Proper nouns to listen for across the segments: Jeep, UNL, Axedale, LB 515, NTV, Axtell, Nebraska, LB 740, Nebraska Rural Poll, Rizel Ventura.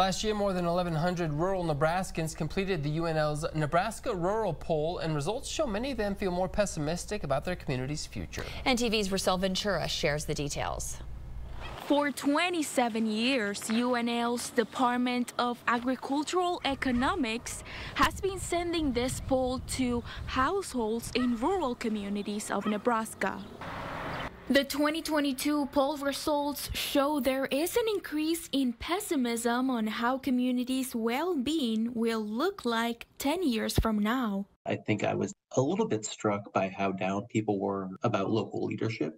Last year, more than 1,100 rural Nebraskans completed the UNL's Nebraska Rural Poll, and results show many of them feel more pessimistic about their community's future. NTV's Rizel Ventura shares the details. For 27 years, UNL's Department of Agricultural Economics has been sending this poll to households in rural communities of Nebraska. The 2022 poll results show there is an increase in pessimism on how communities' well-being will look like 10 years from now. I think I was a little bit struck by how down people were about local leadership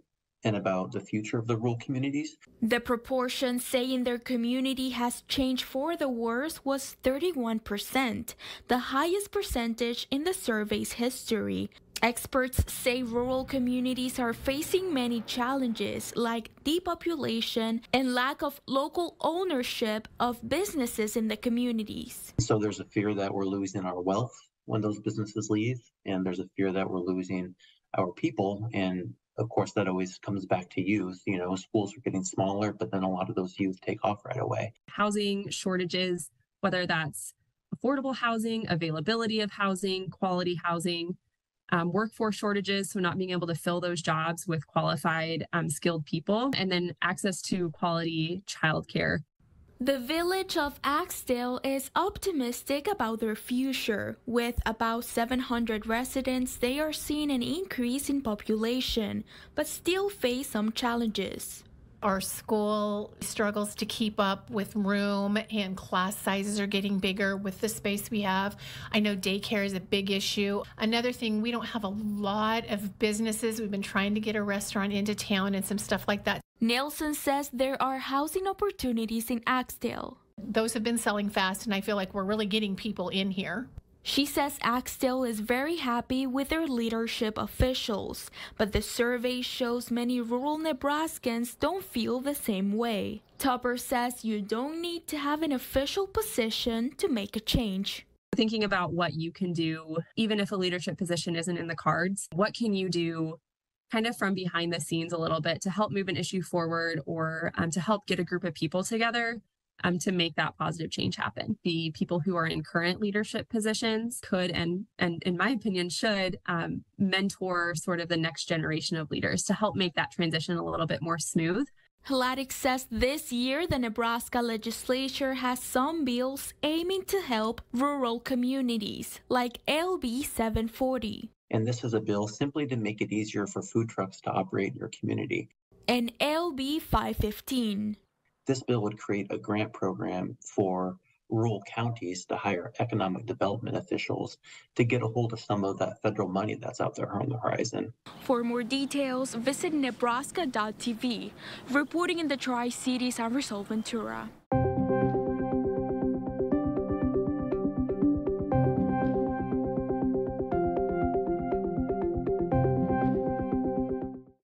and about the future of the rural communities. The proportion saying their community has changed for the worse was 31%, the highest percentage in the survey's history. Experts say rural communities are facing many challenges like depopulation and lack of local ownership of businesses in the communities. So there's a fear that we're losing our wealth when those businesses leave, and there's a fear that we're losing our people, and of course, that always comes back to youth. You know, schools are getting smaller, but then a lot of those youth take off right away. Housing shortages, whether that's affordable housing, availability of housing, quality housing, workforce shortages, so not being able to fill those jobs with qualified, skilled people, and then access to quality childcare. The village of Axtell is optimistic about their future. With about 700 residents, they are seeing an increase in population, but still face some challenges. Our school struggles to keep up with room, and class sizes are getting bigger with the space we have. I know daycare is a big issue. Another thing, we don't have a lot of businesses. We've been trying to get a restaurant into town and some stuff like that. Nelson says there are housing opportunities in Axedale. Those have been selling fast, and I feel like we're really getting people in here. She says Axedale is very happy with their leadership officials, but the survey shows many rural Nebraskans don't feel the same way. Topper says you don't need to have an official position to make a change. Thinking about what you can do, even if a leadership position isn't in the cards, what can you do kind of from behind the scenes a little bit to help move an issue forward, or to help get a group of people together to make that positive change happen. The people who are in current leadership positions could, and in my opinion should, mentor sort of the next generation of leaders to help make that transition a little bit more smooth. Hladic says this year the Nebraska legislature has some bills aiming to help rural communities, like LB 740. And this is a bill simply to make it easier for food trucks to operate in your community. And LB 515. This bill would create a grant program for rural counties to hire economic development officials to get a hold of some of that federal money that's out there on the horizon. For more details, visit nebraska.tv. Reporting in the Tri-Cities, I'm Rizel Ventura.